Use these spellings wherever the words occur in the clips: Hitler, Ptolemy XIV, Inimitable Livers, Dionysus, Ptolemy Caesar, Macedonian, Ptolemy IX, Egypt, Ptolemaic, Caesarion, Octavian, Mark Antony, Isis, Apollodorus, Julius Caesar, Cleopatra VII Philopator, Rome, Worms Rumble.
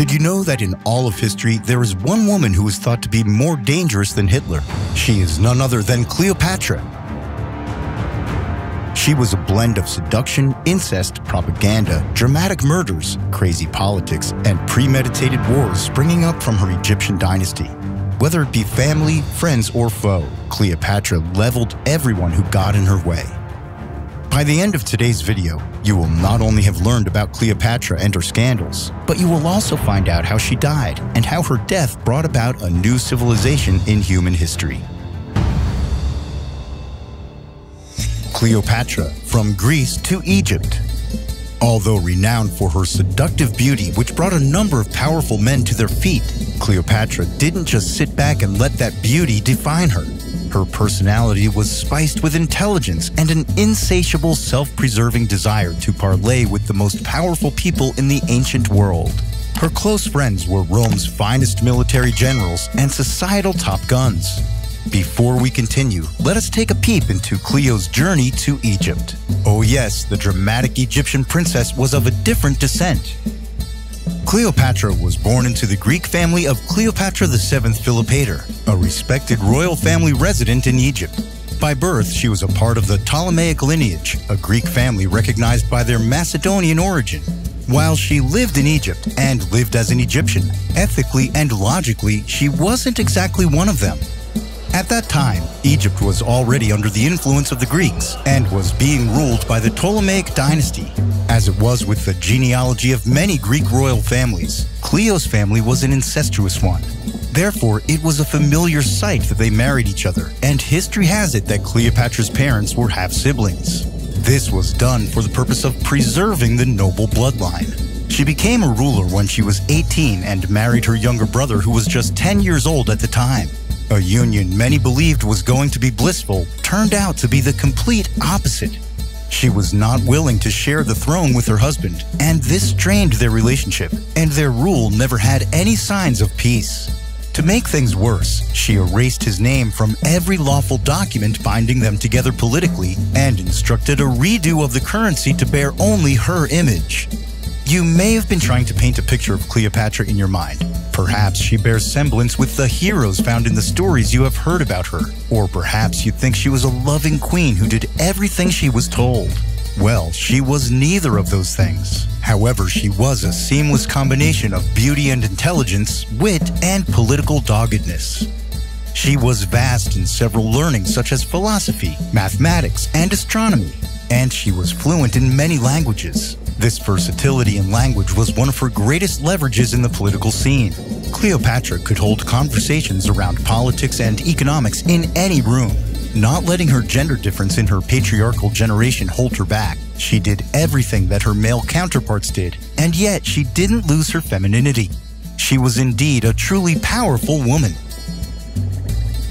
Did you know that in all of history, there is one woman who is thought to be more dangerous than Hitler? She is none other than Cleopatra. She was a blend of seduction, incest, propaganda, dramatic murders, crazy politics, and premeditated wars springing up from her Egyptian dynasty. Whether it be family, friends, or foe, Cleopatra leveled everyone who got in her way. By the end of today's video, you will not only have learned about Cleopatra and her scandals, but you will also find out how she died and how her death brought about a new civilization in human history. Cleopatra, from Greece to Egypt. Although renowned for her seductive beauty, which brought a number of powerful men to their feet, Cleopatra didn't just sit back and let that beauty define her. Her personality was spiced with intelligence and an insatiable self-preserving desire to parlay with the most powerful people in the ancient world. Her close friends were Rome's finest military generals and societal top guns. Before we continue, let us take a peep into Cleo's journey to Egypt. Oh yes, the dramatic Egyptian princess was of a different descent. Cleopatra was born into the Greek family of Cleopatra VII Philopator, a respected royal family resident in Egypt. By birth, she was a part of the Ptolemaic lineage, a Greek family recognized by their Macedonian origin. While she lived in Egypt and lived as an Egyptian, ethically and logically, she wasn't exactly one of them. At that time, Egypt was already under the influence of the Greeks and was being ruled by the Ptolemaic dynasty. As it was with the genealogy of many Greek royal families, Cleo's family was an incestuous one. Therefore, it was a familiar sight that they married each other, and history has it that Cleopatra's parents were half-siblings. This was done for the purpose of preserving the noble bloodline. She became a ruler when she was 18 and married her younger brother, who was just 10 years old at the time. A union many believed was going to be blissful turned out to be the complete opposite. She was not willing to share the throne with her husband, and this strained their relationship, and their rule never had any signs of peace. To make things worse, she erased his name from every lawful document binding them together politically and instructed a redo of the currency to bear only her image. You may have been trying to paint a picture of Cleopatra in your mind. Perhaps she bears semblance with the heroes found in the stories you have heard about her. Or perhaps you think she was a loving queen who did everything she was told. Well, she was neither of those things. However, she was a seamless combination of beauty and intelligence, wit and political doggedness. She was vast in several learnings such as philosophy, mathematics, and astronomy. And she was fluent in many languages. This versatility in language was one of her greatest leverages in the political scene. Cleopatra could hold conversations around politics and economics in any room. Not letting her gender difference in her patriarchal generation hold her back, she did everything that her male counterparts did, and yet she didn't lose her femininity. She was indeed a truly powerful woman.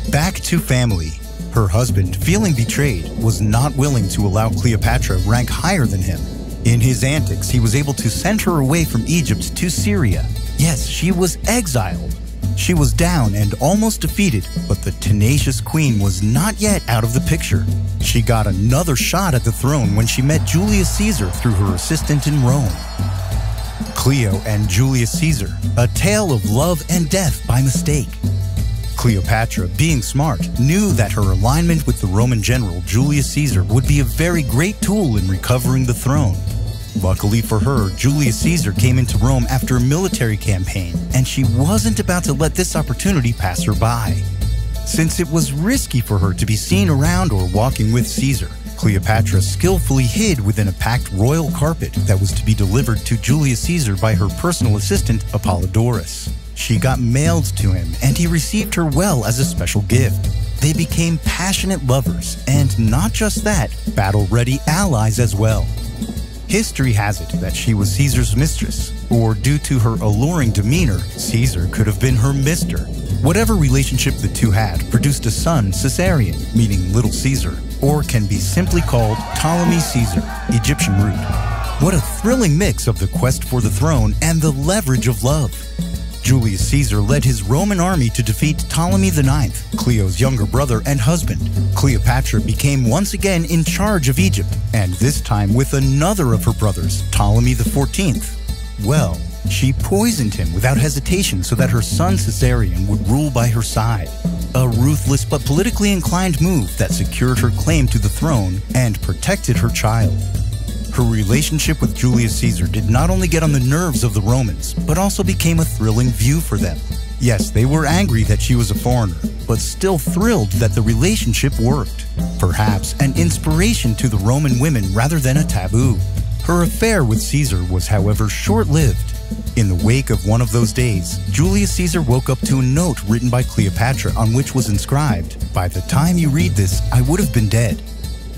Back to family. Her husband, feeling betrayed, was not willing to allow Cleopatra rank higher than him. In his antics, he was able to send her away from Egypt to Syria. Yes, she was exiled. She was down and almost defeated, but the tenacious queen was not yet out of the picture. She got another shot at the throne when she met Julius Caesar through her assistant in Rome. Cleo and Julius Caesar, a tale of love and death by mistake. Cleopatra, being smart, knew that her alignment with the Roman general Julius Caesar would be a very great tool in recovering the throne. Luckily for her, Julius Caesar came into Rome after a military campaign, and she wasn't about to let this opportunity pass her by. Since it was risky for her to be seen around or walking with Caesar, Cleopatra skillfully hid within a packed royal carpet that was to be delivered to Julius Caesar by her personal assistant, Apollodorus. She got mailed to him, and he received her well as a special gift. They became passionate lovers, and not just that, battle-ready allies as well. History has it that she was Caesar's mistress, or due to her alluring demeanor, Caesar could have been her mister. Whatever relationship the two had produced a son, Caesarion, meaning Little Caesar, or can be simply called Ptolemy Caesar, Egyptian root. What a thrilling mix of the quest for the throne and the leverage of love. Julius Caesar led his Roman army to defeat Ptolemy IX, Cleo's younger brother and husband. Cleopatra became once again in charge of Egypt, and this time with another of her brothers, Ptolemy XIV. well, she poisoned him without hesitation so that her son Caesarion would rule by her side. A ruthless but politically inclined move that secured her claim to the throne and protected her child. Her relationship with Julius Caesar did not only get on the nerves of the Romans, but also became a thrilling view for them. Yes, they were angry that she was a foreigner, but still thrilled that the relationship worked. Perhaps an inspiration to the Roman women rather than a taboo. Her affair with Caesar was, however, short-lived. In the wake of one of those days, Julius Caesar woke up to a note written by Cleopatra on which was inscribed, "By the time you read this, I would have been dead."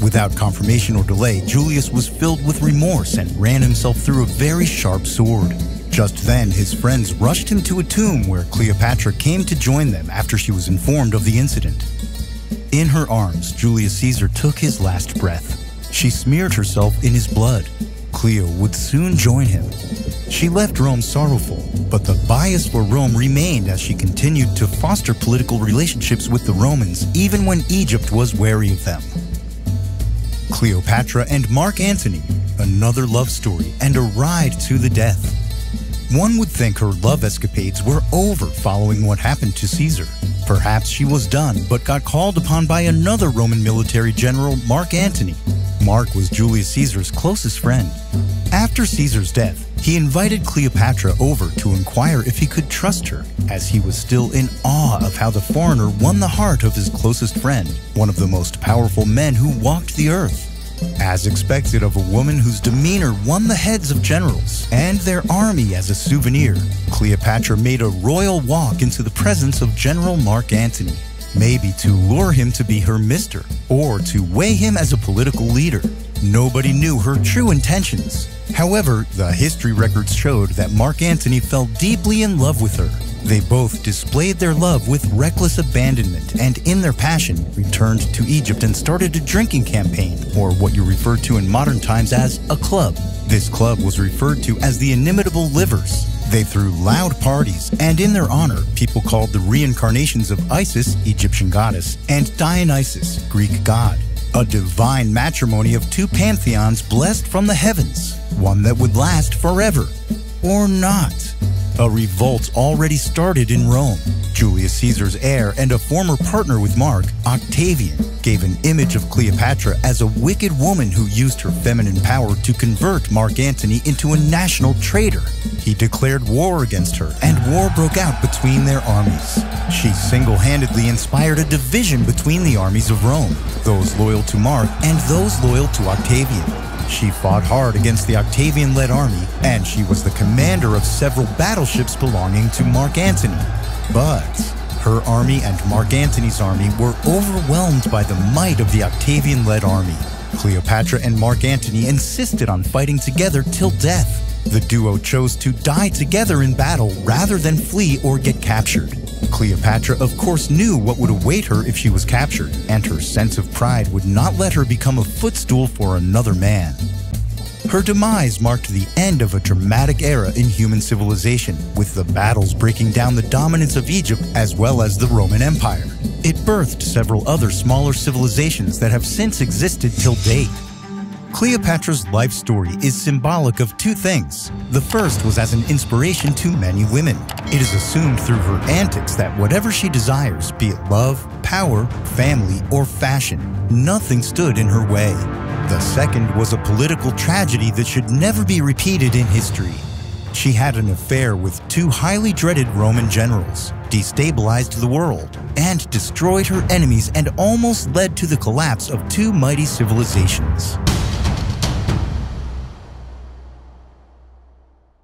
Without confirmation or delay, Julius was filled with remorse and ran himself through a very sharp sword. Just then, his friends rushed him to a tomb where Cleopatra came to join them after she was informed of the incident. In her arms, Julius Caesar took his last breath. She smeared herself in his blood. Cleo would soon join him. She left Rome sorrowful, but the bias for Rome remained as she continued to foster political relationships with the Romans even when Egypt was wary of them. Cleopatra and Mark Antony, another love story and a ride to the death. One would think her love escapades were over following what happened to Caesar. Perhaps she was done, but got called upon by another Roman military general, Mark Antony. Mark was Julius Caesar's closest friend. After Caesar's death, he invited Cleopatra over to inquire if he could trust her, as he was still in awe of how the foreigner won the heart of his closest friend, one of the most powerful men who walked the earth. As expected of a woman whose demeanor won the heads of generals and their army as a souvenir, Cleopatra made a royal walk into the presence of General Mark Antony. Maybe to lure him to be her mister, or to weigh him as a political leader. Nobody knew her true intentions. However, the history records showed that Mark Antony fell deeply in love with her. They both displayed their love with reckless abandonment and, in their passion, returned to Egypt and started a drinking campaign, or what you refer to in modern times as a club. This club was referred to as the Inimitable Livers. They threw loud parties, and in their honor, people called the reincarnations of Isis, Egyptian goddess, and Dionysus, Greek god, a divine matrimony of two pantheons blessed from the heavens, one that would last forever, or not. A revolt already started in Rome. Julius Caesar's heir and a former partner with Mark, Octavian, gave an image of Cleopatra as a wicked woman who used her feminine power to convert Mark Antony into a national traitor. He declared war against her, and war broke out between their armies. She single-handedly inspired a division between the armies of Rome, those loyal to Mark and those loyal to Octavian. She fought hard against the Octavian-led army, and she was the commander of several battleships belonging to Mark Antony. But her army and Mark Antony's army were overwhelmed by the might of the Octavian-led army. Cleopatra and Mark Antony insisted on fighting together till death. The duo chose to die together in battle rather than flee or get captured. Cleopatra, of course, knew what would await her if she was captured, and her sense of pride would not let her become a footstool for another man. Her demise marked the end of a dramatic era in human civilization, with the battles breaking down the dominance of Egypt as well as the Roman Empire. It birthed several other smaller civilizations that have since existed till date. Cleopatra's life story is symbolic of two things. The first was as an inspiration to many women. It is assumed through her antics that whatever she desires, be it love, power, family, or fashion, nothing stood in her way. The second was a political tragedy that should never be repeated in history. She had an affair with two highly dreaded Roman generals, destabilized the world, and destroyed her enemies and almost led to the collapse of two mighty civilizations.